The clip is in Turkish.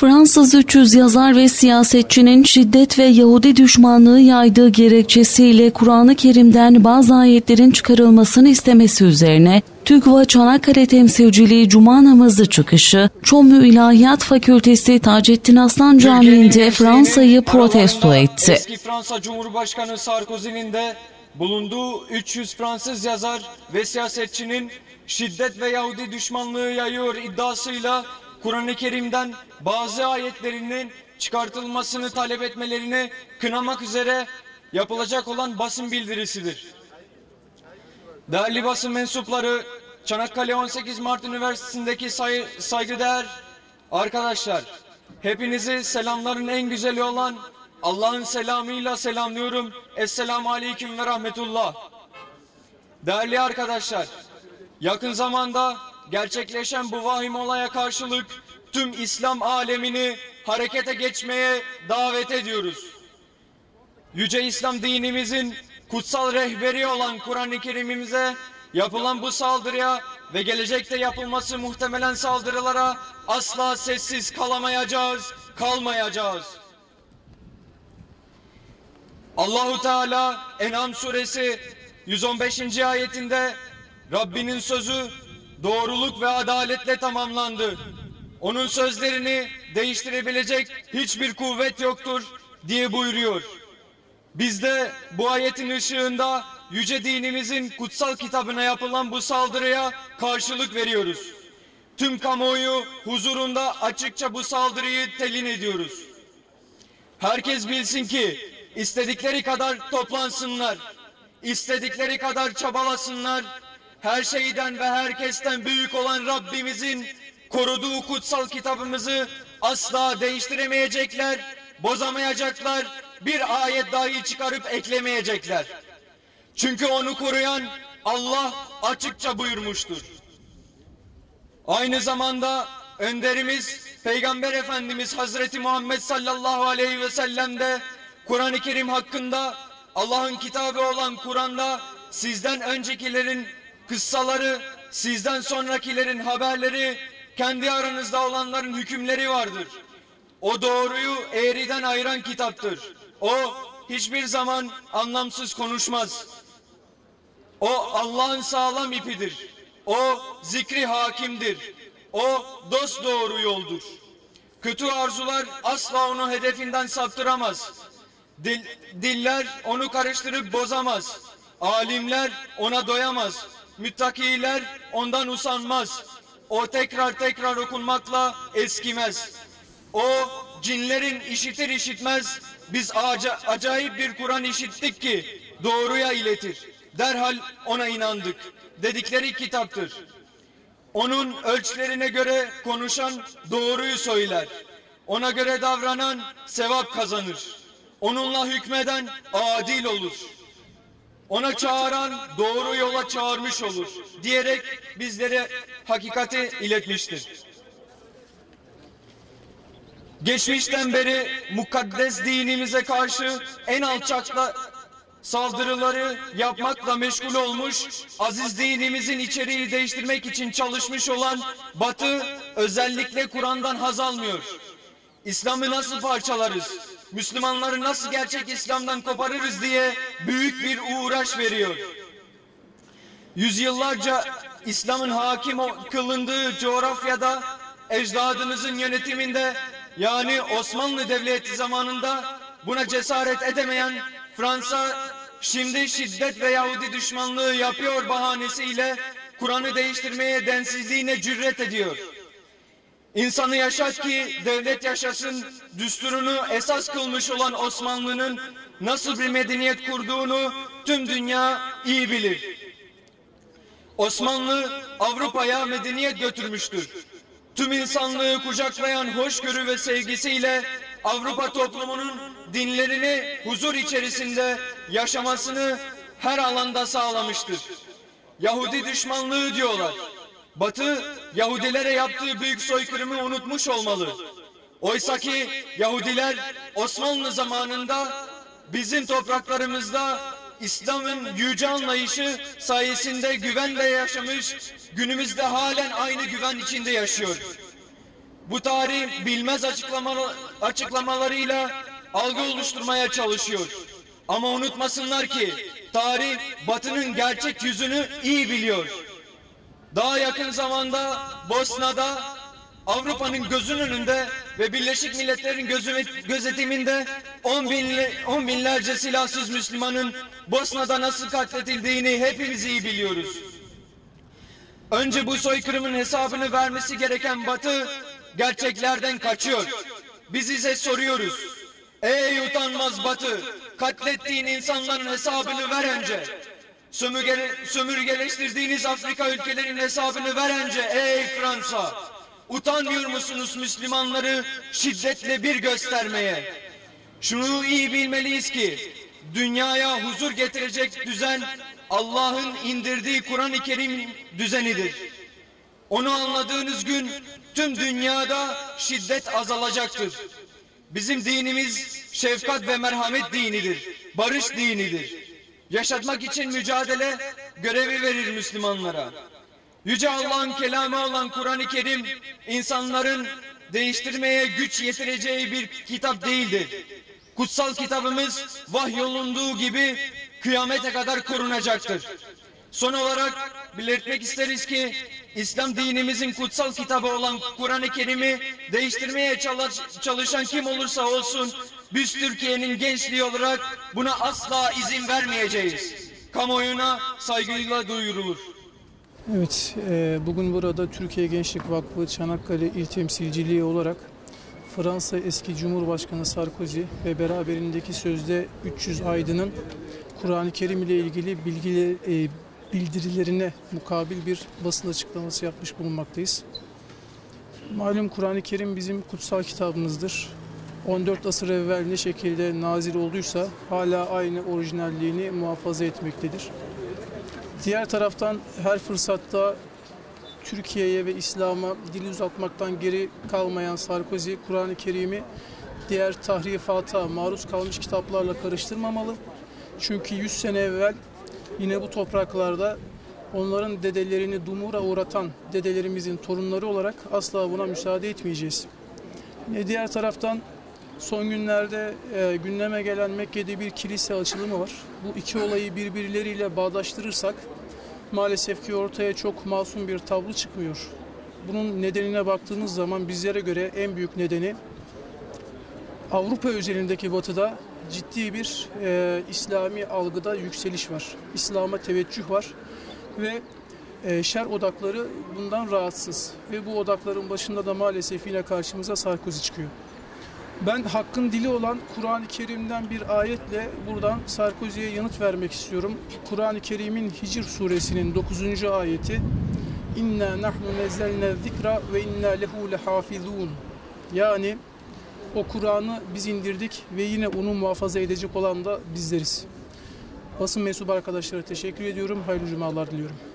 Fransız 300 yazar ve siyasetçinin şiddet ve Yahudi düşmanlığı yaydığı gerekçesiyle Kur'an-ı Kerim'den bazı ayetlerin çıkarılmasını istemesi üzerine TÜGVA Çanakkale Temsilciliği Cuma namazı çıkışı, Çomlu İlahiyat Fakültesi Taceddin Aslan Camii'nde Fransa'yı protesto etti. Eski Fransa Cumhurbaşkanı Sarkozy'nin de bulunduğu 300 Fransız yazar ve siyasetçinin şiddet ve Yahudi düşmanlığı yayıyor iddiasıyla Kur'an-ı Kerim'den bazı ayetlerinin çıkartılmasını talep etmelerini kınamak üzere yapılacak olan basın bildirisidir. Değerli basın mensupları, Çanakkale 18 Mart Üniversitesi'ndeki saygıdeğer arkadaşlar, hepinizi selamların en güzeli olan Allah'ın selamıyla selamlıyorum. Esselamu Aleyküm ve Rahmetullah. Değerli arkadaşlar, yakın zamanda gerçekleşen bu vahim olaya karşılık tüm İslam alemini harekete geçmeye davet ediyoruz. Yüce İslam dinimizin kutsal rehberi olan Kur'an-ı Kerim'imize yapılan bu saldırıya ve gelecekte yapılması muhtemelen saldırılara asla sessiz kalmayacağız. Allahu Teala Enam Suresi 115. ayetinde Rabbinin sözü doğruluk ve adaletle tamamlandı. Onun sözlerini değiştirebilecek hiçbir kuvvet yoktur diye buyuruyor. Biz de bu ayetin ışığında yüce dinimizin kutsal kitabına yapılan bu saldırıya karşılık veriyoruz. Tüm kamuoyu huzurunda açıkça bu saldırıyı telin ediyoruz. Herkes bilsin ki istedikleri kadar toplansınlar, istedikleri kadar çabalasınlar, her şeyden ve herkesten büyük olan Rabbimizin koruduğu kutsal kitabımızı asla değiştiremeyecekler, bozamayacaklar, bir ayet dahi çıkarıp eklemeyecekler. Çünkü onu koruyan Allah açıkça buyurmuştur. Aynı zamanda önderimiz Peygamber Efendimiz Hazreti Muhammed sallallahu aleyhi ve sellem de Kur'an-ı Kerim hakkında, Allah'ın kitabı olan Kur'an'da sizden öncekilerin kıssaları, sizden sonrakilerin haberleri, kendi aranızda olanların hükümleri vardır. O doğruyu eğriden ayıran kitaptır. O hiçbir zaman anlamsız konuşmaz. O Allah'ın sağlam ipidir. O zikri hakimdir. O dosdoğru yoldur. Kötü arzular asla onu hedefinden saptıramaz. Diller onu karıştırıp bozamaz. Alimler ona doyamaz. Müttakiler ondan usanmaz. O tekrar tekrar okunmakla eskimez. O cinlerin işitir işitmez, biz acayip bir Kur'an işittik ki doğruya iletir. Derhal ona inandık dedikleri kitaptır. Onun ölçülerine göre konuşan doğruyu söyler. Ona göre davranan sevap kazanır. Onunla hükmeden adil olur. Ona çağıran doğru yola çağırmış olur diyerek bizlere hakikati iletmiştir. Geçmişten beri mukaddes dinimize karşı en alçakla saldırıları yapmakla meşgul olmuş, aziz dinimizin içeriği değiştirmek için çalışmış olan Batı özellikle Kur'an'dan haz almıyor. İslam'ı nasıl parçalarız? Müslümanları nasıl gerçek İslam'dan koparırız diye büyük bir uğraş veriyor. Yüzyıllarca İslam'ın hakim kılındığı coğrafyada, ecdadınızın yönetiminde, yani Osmanlı Devleti zamanında buna cesaret edemeyen Fransa, şimdi şiddet ve Yahudi düşmanlığı yapıyor bahanesiyle Kur'an'ı değiştirmeye, densizliğine cüret ediyor. İnsanı yaşat ki devlet yaşasın düsturunu esas kılmış olan Osmanlı'nın nasıl bir medeniyet kurduğunu tüm dünya iyi bilir. Osmanlı Avrupa'ya medeniyet götürmüştür. Tüm insanlığı kucaklayan hoşgörü ve sevgisiyle Avrupa toplumunun dinlerini huzur içerisinde yaşamasını her alanda sağlamıştır. Yahudi düşmanlığı diyorlar. Batı, Yahudilere yaptığı büyük soykırımı unutmuş olmalı. Oysa ki Yahudiler Osmanlı zamanında bizim topraklarımızda İslam'ın yüce anlayışı sayesinde güvenle yaşamış, günümüzde halen aynı güven içinde yaşıyor. bu tarih bilmez açıklamalarıyla algı oluşturmaya çalışıyor. Ama unutmasınlar ki tarih Batı'nın gerçek yüzünü iyi biliyor. Daha yakın zamanda Bosna'da Avrupa'nın gözünün önünde ve Birleşik Milletler'in gözetiminde on binlerce silahsız Müslümanın Bosna'da nasıl katledildiğini hepimiz iyi biliyoruz. Önce bu soykırımın hesabını vermesi gereken Batı gerçeklerden kaçıyor. Biz ise soruyoruz. Ey utanmaz Batı, katlettiğin insanların hesabını ver önce. Sömürgeleştirdiğiniz Afrika ülkelerinin hesabını ver önce ey Fransa. Utanmıyor musunuz Müslümanları şiddetle bir göstermeye? Şunu iyi bilmeliyiz ki dünyaya huzur getirecek düzen Allah'ın indirdiği Kur'an-ı Kerim düzenidir. Onu anladığınız gün tüm dünyada şiddet azalacaktır. Bizim dinimiz şefkat ve merhamet dinidir, barış dinidir. Yaşatmak için mücadele görevi verir Müslümanlara. Yüce Allah'ın kelamı olan Kur'an-ı Kerim, insanların değiştirmeye güç yetireceği bir kitap değildir. Kutsal kitabımız vahyolunduğu gibi kıyamete kadar korunacaktır. Son olarak belirtmek isteriz ki, İslam dinimizin kutsal kitabı olan Kur'an-ı Kerim'i değiştirmeye çalışan kim olursa olsun, biz Türkiye'nin gençliği olarak buna asla izin vermeyeceğiz. Kamuoyuna saygıyla duyurulur. Evet, bugün burada Türkiye Gençlik Vakfı Çanakkale İl Temsilciliği olarak Fransa eski Cumhurbaşkanı Sarkozy ve beraberindeki sözde 300 aydının Kur'an-ı Kerim ile ilgili bildirilerine mukabil bir basın açıklaması yapmış bulunmaktayız. Malum Kur'an-ı Kerim bizim kutsal kitabımızdır. 14 asır evvel ne şekilde nazil olduysa hala aynı orijinalliğini muhafaza etmektedir. Diğer taraftan her fırsatta Türkiye'ye ve İslam'a dil uzatmaktan geri kalmayan Sarkozy, Kur'an-ı Kerim'i diğer tahrifata maruz kalmış kitaplarla karıştırmamalı. Çünkü 100 sene evvel yine bu topraklarda onların dedelerini dumura uğratan dedelerimizin torunları olarak asla buna müsaade etmeyeceğiz. Diğer taraftan son günlerde gündeme gelen Mekke'de bir kilise açılımı var. Bu iki olayı birbirleriyle bağdaştırırsak maalesef ki ortaya çok masum bir tablo çıkmıyor. Bunun nedenine baktığınız zaman bizlere göre en büyük nedeni Avrupa özelindeki Batı'da ciddi bir İslami algıda yükseliş var. İslam'a teveccüh var ve şer odakları bundan rahatsız. Ve bu odakların başında da maalesef yine karşımıza Sarkozy çıkıyor. Ben hakkın dili olan Kur'an-ı Kerim'den bir ayetle buradan Sarkozy'ye yanıt vermek istiyorum. Kur'an-ı Kerim'in Hicr Suresinin 9. ayeti İnna nahnu nezzelne zikra ve inna lehu lehafizun. Yani o Kur'an'ı biz indirdik ve yine onu muhafaza edecek olan da bizleriz. Basın mensubu arkadaşlara teşekkür ediyorum. Hayırlı cumalar diliyorum.